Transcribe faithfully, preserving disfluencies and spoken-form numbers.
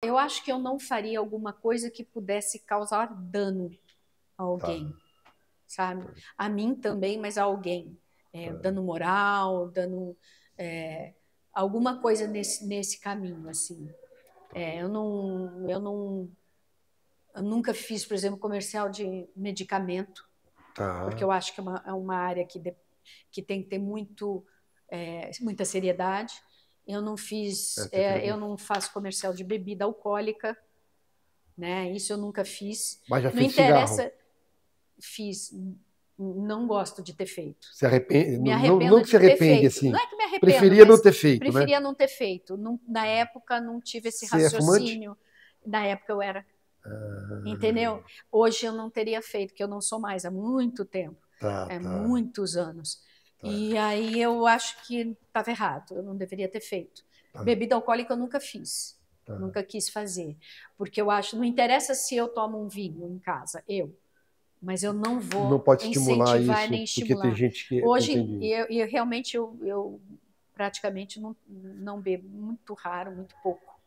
Eu acho que eu não faria alguma coisa que pudesse causar dano a alguém, tá. sabe? Tá. A mim também, mas a alguém. É, tá. Dano moral, dano... É, alguma coisa nesse, nesse caminho, assim. É, eu não... Eu não... Eu nunca fiz, por exemplo, comercial de medicamento, tá. porque eu acho que é uma, é uma área que, de, que tem que ter muito, é, muita seriedade. Eu não fiz, é, eu não faço comercial de bebida alcoólica, né? Isso eu nunca fiz. Mas já não fiz interessa, cigarro. Fiz. Não gosto de ter feito. Se arrepende? Me arrependo não, não que se arrepende assim. Não é que me arrependo. Preferia não ter feito, preferia né? Preferia não ter feito. Não, na época não tive esse Você raciocínio. É na época eu era. Entendeu? Hoje eu não teria feito, que eu não sou mais há muito tempo, tá, é, tá. muitos anos. Tá. E aí eu acho que estava errado, eu não deveria ter feito. Tá. Bebida alcoólica eu nunca fiz, tá. nunca quis fazer, porque eu acho, não interessa se eu tomo um vinho em casa, eu, mas eu não vou não pode incentivar estimular isso, nem estimular. Tem gente que Hoje eu, eu realmente eu, eu praticamente não, não bebo, muito raro, muito pouco.